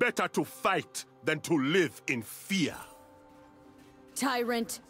better to fight than to live in fear. Tyrant.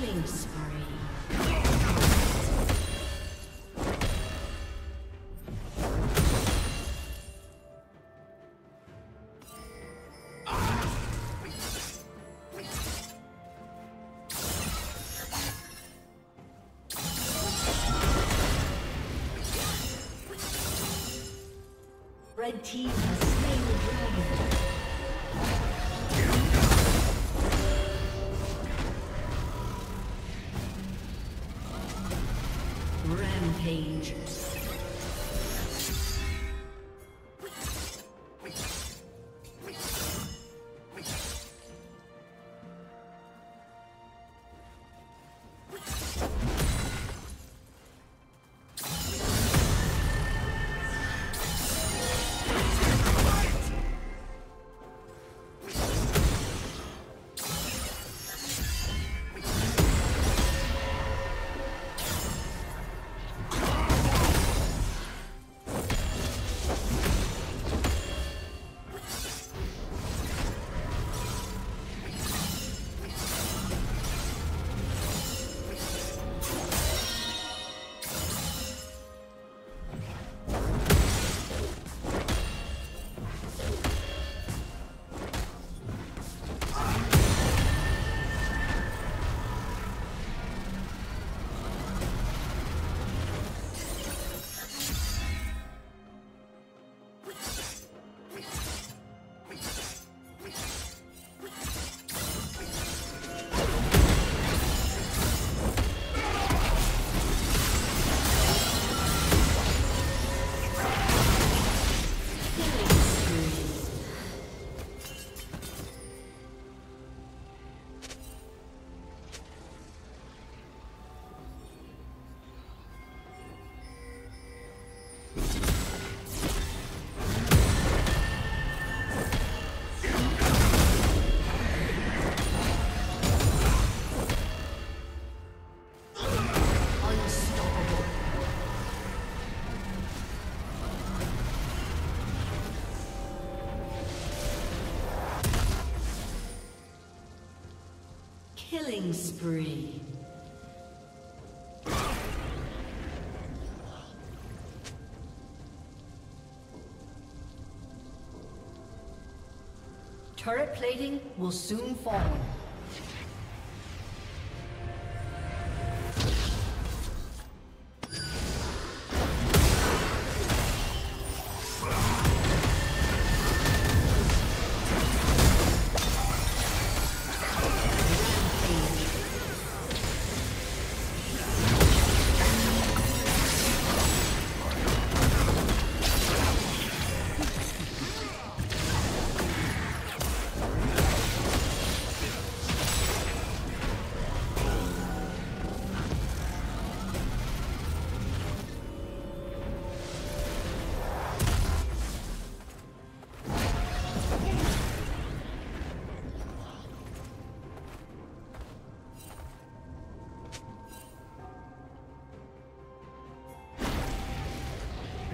Killing spree. Red team has slain the dragon. Rampage. Killing spree. Turret plating will soon fall.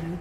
Blue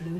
Blue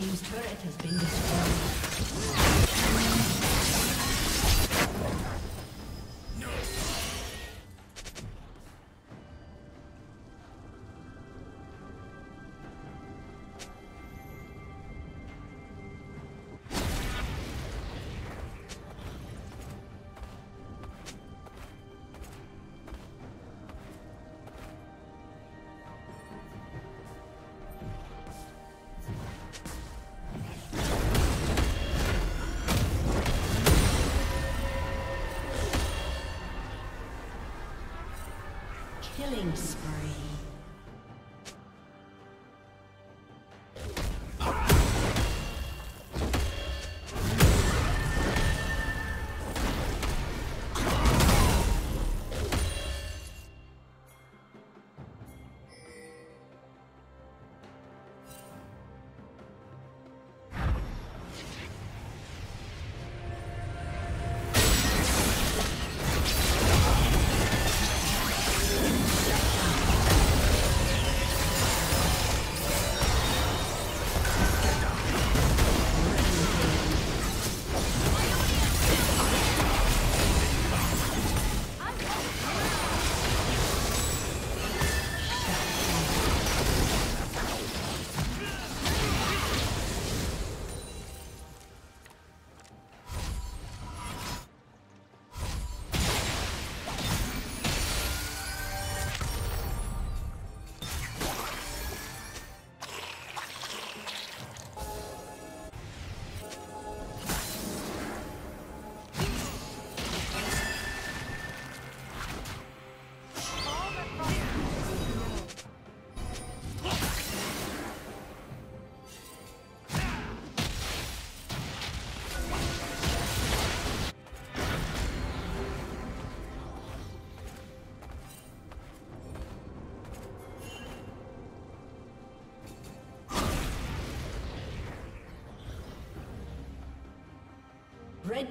Team's turret has been destroyed. No. Killing spree. Red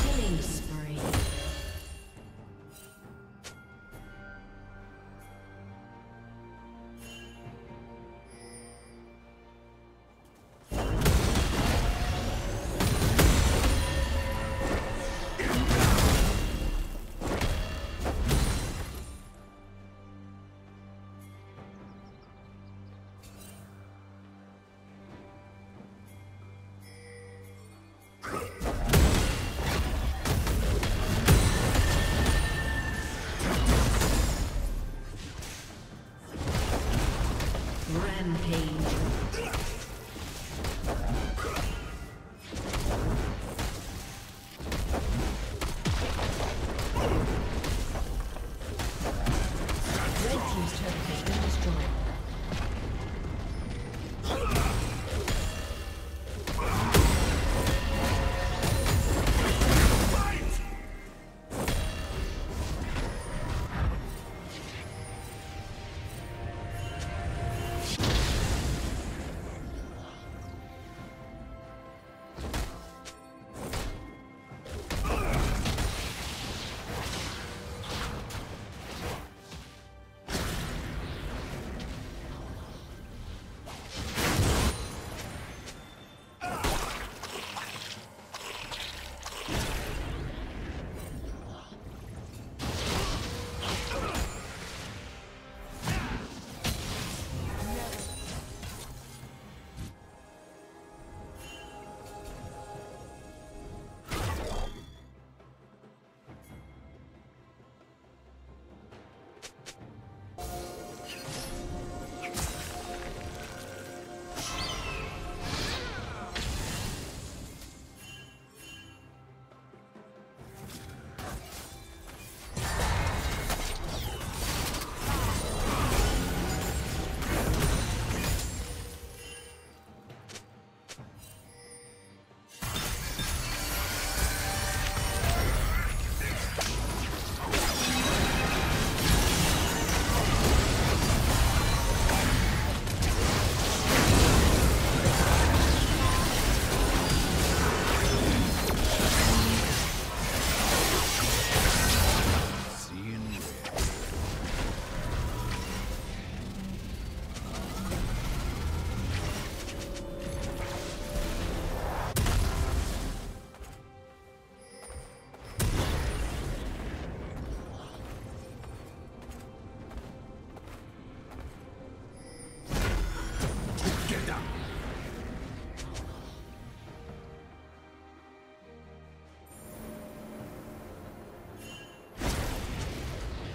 Killing spree.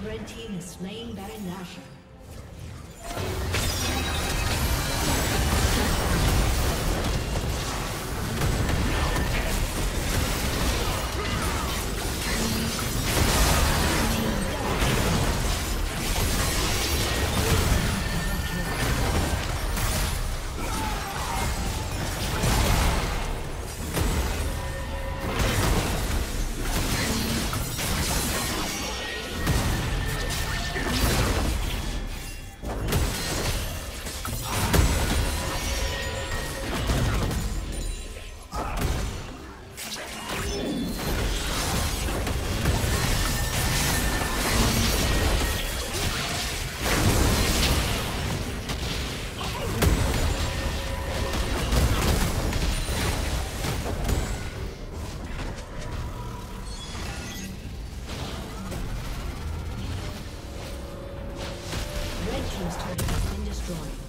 Red team is slain Baron Nashor. Red team's turret has been destroyed.